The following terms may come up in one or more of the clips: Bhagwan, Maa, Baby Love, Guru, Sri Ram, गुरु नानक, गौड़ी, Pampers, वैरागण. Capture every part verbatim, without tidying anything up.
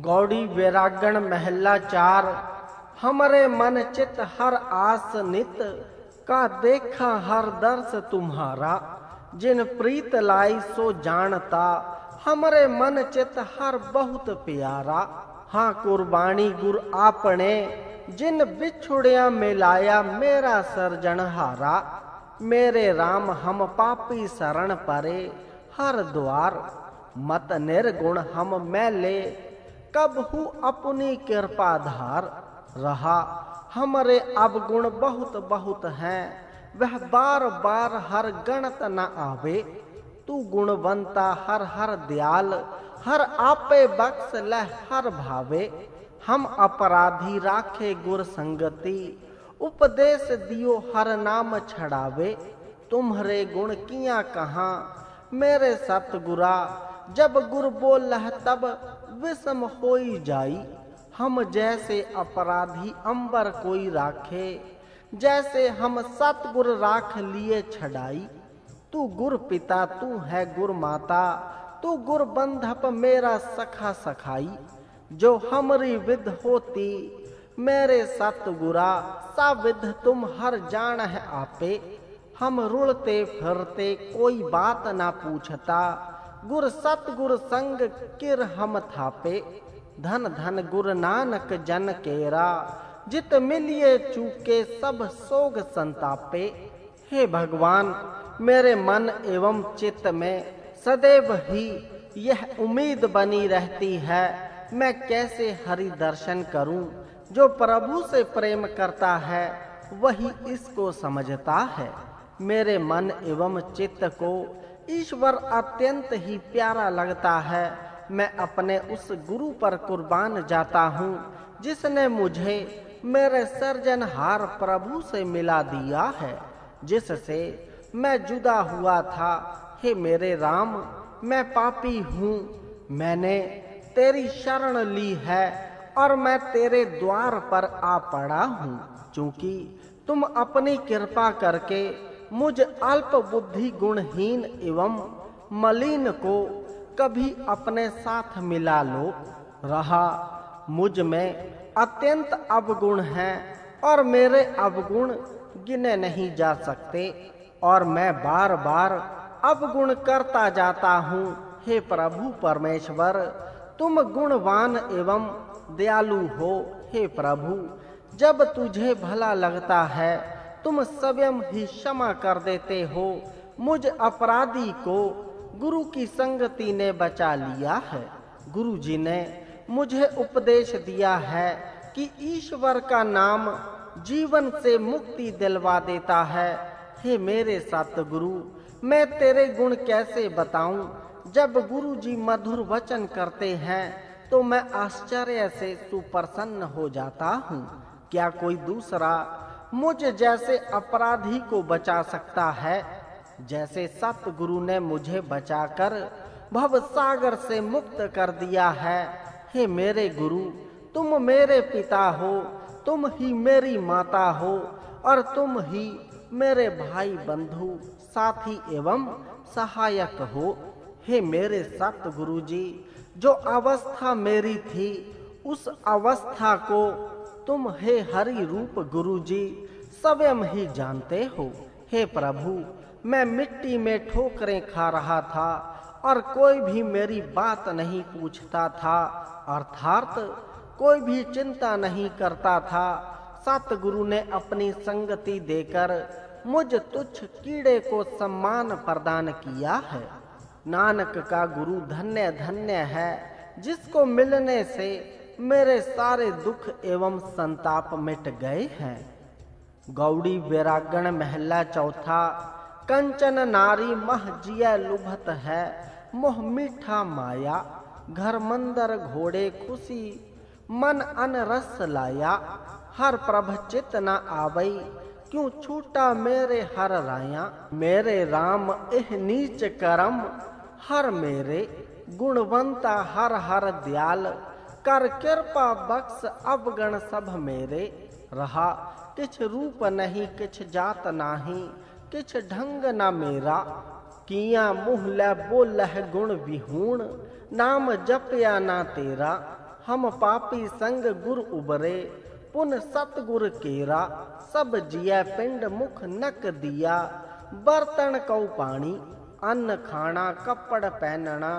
गौड़ी वैरागण महला चार। हमरे मन चित हर आस नित का देखा हर दर्श तुम्हारा। जिन प्रीत लाई सो जानता हमरे मन चित हर बहुत प्यारा। हाँ कुर्बानी गुर आपने जिन बिछुड़िया मिलाया मेरा सर्जनहारा। मेरे राम हम पापी शरण परे हर द्वार। मत निर्गुण हम मैले कबहू अपनी कृपा धार। रहा हमरे अवगुण बहुत बहुत हैं वह बार बार हर गणत न आवे। तू गुणवंता हर हर दयाल हर आपे बख्श लह हर भावे। हम अपराधी राखे गुर संगति उपदेश दियो हर नाम छड़ावे। तुम्हारे गुण किया कहाँ मेरे सतगुरा। जब गुर बोलह तब विषम होई जाई। हम जैसे अपराधी अंबर कोई राखे जैसे हम सतगुर राख लिए छड़ाई। तू गुर पिता तू है गुर माता तू गुर बंधप मेरा सखा सखाई। जो हमरी विध होती मेरे सतगुरा सा विध तुम हर जान है आपे। हम रुलते फिरते कोई बात ना पूछता गुर सतगुर संग किर हम थापे। धन धन गुरु नानक जन केरा जित मिलिए चूके सब सोग संतापे। हे भगवान मेरे मन एवं चित्त में सदैव ही यह उम्मीद बनी रहती है मैं कैसे हरि दर्शन करूं। जो प्रभु से प्रेम करता है वही इसको समझता है। मेरे मन एवं चित्त को ईश्वर अत्यंत ही प्यारा लगता है। मैं अपने उस गुरु पर कुर्बान जाता हूँ जिसने मुझे मेरे सर्जनहार प्रभु से मिला दिया है जिससे मैं जुदा हुआ था। हे मेरे राम मैं पापी हूँ मैंने तेरी शरण ली है और मैं तेरे द्वार पर आ पड़ा हूँ। चूँकि तुम अपनी कृपा करके मुझ अल्प बुद्धि गुणहीन एवं मलिन को कभी अपने साथ मिला लो। रहा मुझ में अत्यंत अवगुण हैं और मेरे अवगुण गिने नहीं जा सकते और मैं बार बार अवगुण करता जाता हूँ। हे प्रभु परमेश्वर तुम गुणवान एवं दयालु हो। हे प्रभु जब तुझे भला लगता है तुम स्वयं ही क्षमा कर देते हो। मुझ अपराधी को गुरु की संगति ने बचा लिया है। गुरु जी ने मुझे उपदेश दिया है कि ईश्वर का नाम जीवन से मुक्ति दिलवा देता है। हे मेरे सतगुरु मैं तेरे गुण कैसे बताऊं। जब गुरु जी मधुर वचन करते हैं तो मैं आश्चर्य से सुप्रसन्न हो जाता हूं। क्या कोई दूसरा मुझ जैसे अपराधी को बचा सकता है जैसे सतगुरु ने मुझे बचाकर भव सागर से मुक्त कर दिया है। हे मेरे गुरु तुम मेरे पिता हो तुम ही मेरी माता हो और तुम ही मेरे भाई बंधु साथी एवं सहायक हो। हे मेरे सतगुरु जी जो अवस्था मेरी थी उस अवस्था को तुम हे हरि रूप गुरु जी स्वयं ही जानते हो। हे प्रभु मैं मिट्टी में ठोकरें खा रहा था और कोई भी मेरी बात नहीं पूछता था अर्थात कोई भी चिंता नहीं करता था। सतगुरु ने अपनी संगति देकर मुझ तुच्छ कीड़े को सम्मान प्रदान किया है। नानक का गुरु धन्य धन्य है जिसको मिलने से मेरे सारे दुख एवं संताप मिट गए हैं। गौड़ी वैरागण महला चौथा। कंचन नारी मह जिया लुभत है मोह मीठा माया। घर मंदर घोड़े खुशी मन अनरस लाया। हर प्रभ चित न आवई क्यों छूटा मेरे हर राया। मेरे राम एह नीच करम हर मेरे। गुणवंता हर हर दयाल कर कृपा बख्श अवगण सब मेरे। रहा किछ रूप नहीं किछ जात नाही किछ ढंग ना मेरा। किया मुहला बोलह गुण विहूण नाम जपया ना तेरा। हम पापी संग गुर उबरे, पुन सतगुर केरा सब जिया पिंड मुख नक दिया। बर्तन कऊ पानी अन्न खाना कपड़ पहनना,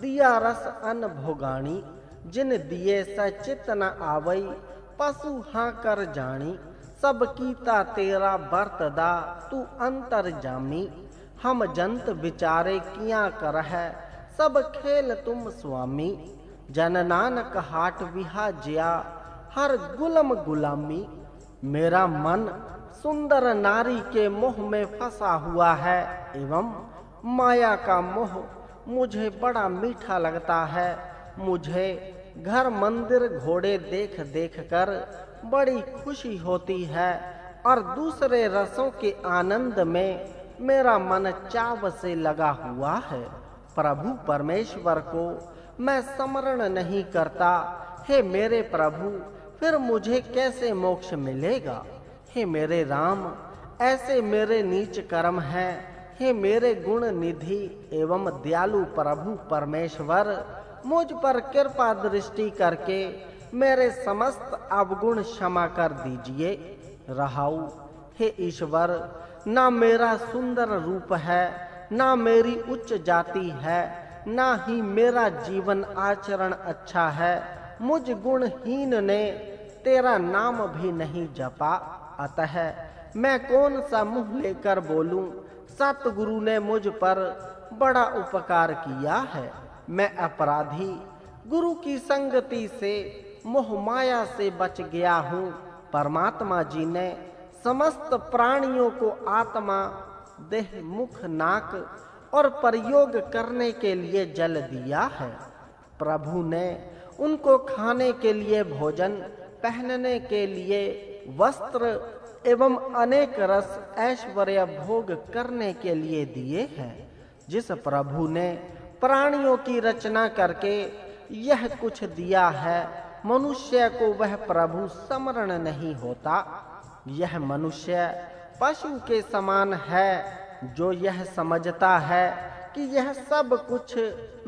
दिया रस अन्न भोगानी, जिन दिए सचित न आवई पशु हाँ कर जानी। सब कीता तेरा बरतदा तू अंतर जामी, हम जंत विचारे किया करह सब खेल तुम स्वामी। जन नानक हाट विहा जिया हर गुलम गुलामी, मेरा मन सुंदर नारी के मोह में फंसा हुआ है एवं माया का मोह मुझे बड़ा मीठा लगता है। मुझे घर मंदिर घोड़े देख देख कर बड़ी खुशी होती है, और दूसरे रसों के आनंद में मेरा मन चाव से लगा हुआ है। प्रभु परमेश्वर को मैं स्मरण नहीं करता, हे मेरे प्रभु फिर मुझे कैसे मोक्ष मिलेगा। हे मेरे राम ऐसे मेरे नीच कर्म हैं, हे मेरे गुण निधि एवं दयालु प्रभु परमेश्वर मुझ पर कृपा दृष्टि करके मेरे समस्त अवगुण क्षमा कर दीजिए। रहाऊ हे ईश्वर, ना मेरा सुंदर रूप है, ना मेरी उच्च जाति है, ना ही मेरा जीवन आचरण अच्छा है। मुझ गुणहीन ने तेरा नाम भी नहीं जपा, अतः मैं कौन सा मुंह लेकर बोलूं। सतगुरु ने मुझ पर बड़ा उपकार किया है, मैं अपराधी गुरु की संगति से मोहमाया से बच गया हूँ। परमात्मा जी ने समस्त प्राणियों को आत्मा देह मुख नाक और प्रयोग करने के लिए जल दिया है। प्रभु ने उनको खाने के लिए भोजन, पहनने के लिए वस्त्र एवं अनेक रस ऐश्वर्य भोग करने के लिए दिए हैं। जिस प्रभु ने प्राणियों की रचना करके यह कुछ दिया है, मनुष्य को वह प्रभु स्मरण नहीं होता। यह मनुष्य पशु के समान है, जो यह समझता है कि यह सब कुछ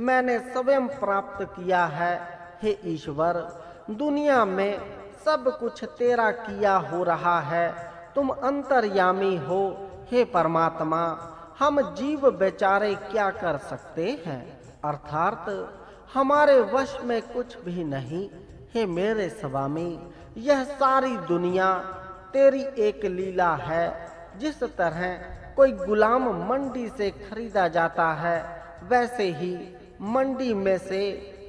मैंने स्वयं प्राप्त किया है। हे ईश्वर, दुनिया में सब कुछ तेरा किया हो रहा है, तुम अंतर्यामी हो। हे परमात्मा, हम जीव बेचारे क्या कर सकते हैं, अर्थात हमारे वश में कुछ भी नहीं। हे मेरे स्वामी, यह सारी दुनिया तेरी एक लीला है। जिस तरह कोई गुलाम मंडी से खरीदा जाता है, वैसे ही मंडी में से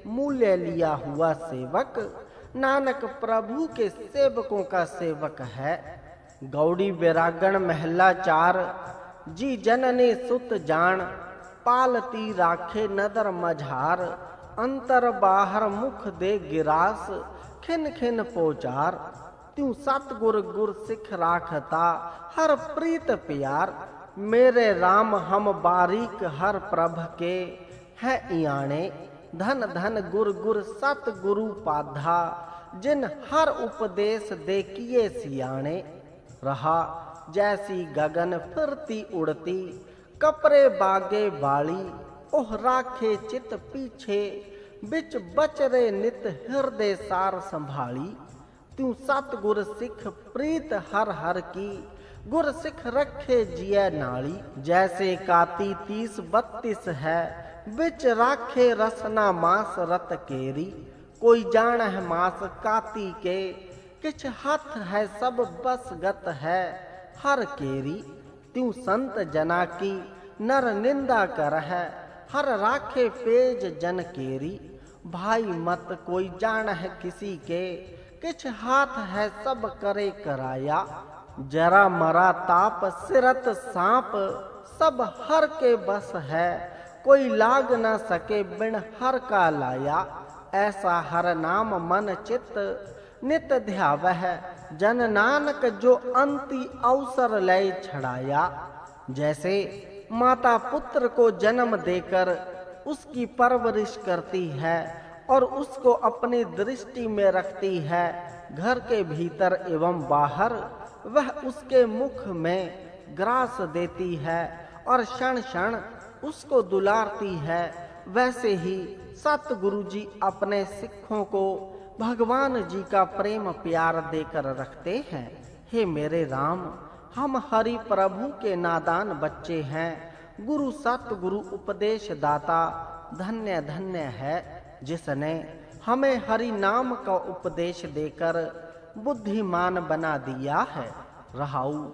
मूल्य लिया हुआ सेवक नानक प्रभु के सेवकों का सेवक है। गौड़ी वैरागण महला चार, जी जनने सुत जान, पालती राखे नदर मझार, अंतर बाहर मुख दे गिरास, खिन खिन पोचार। त्यों सतगुर गुर सिख राखता हर प्रीत प्यार, मेरे राम हम बारीक हर प्रभ के है इयाणे। धन धन गुर गुर सत गुरु पाधा, जिन हर उपदेश दे किए सियाणे। रहा जैसी गगन फिरती उड़ती, कपरे बागे वाली ओह राखे चित पीछे, बिच बचरे नित हृदय सार संभाली। त्यों सत गुर सिख प्रीत हर हर की, गुर सिख रखे जिय नाली। जैसे काती तीस बत्तीस है, बिच राखे रसना मास रत केरी। कोई जान है मास काती के, किछ हाथ है सब बस गत है हर केरी। त्यों संत जना की नर निंदा कर है, हर राखे पेज जन केरी। भाई मत कोई जान है किसी के, किछ हाथ है सब करे कराया। जरा मरा ताप सिरत सांप, सब हर के बस है, कोई लाग न सके बिन हर का लाया। ऐसा हर नाम मन चित्त नित ध्यावह, जन नानक जो अंति अवसर लय छड़ाया। जैसे माता पुत्र को जन्म देकर उसकी परवरिश करती है और उसको अपनी दृष्टि में रखती है, घर के भीतर एवं बाहर वह उसके मुख में ग्रास देती है और क्षण क्षण उसको दुलारती है वैसे ही सतगुरु जी अपने सिखों को भगवान जी का प्रेम प्यार देकर रखते हैं। हे मेरे राम, हम हरि प्रभु के नादान बच्चे हैं। गुरु सतगुरु उपदेश दाता धन्य धन्य है जिसने हमें हरि नाम का उपदेश देकर बुद्धिमान बना दिया है। रहाऊ।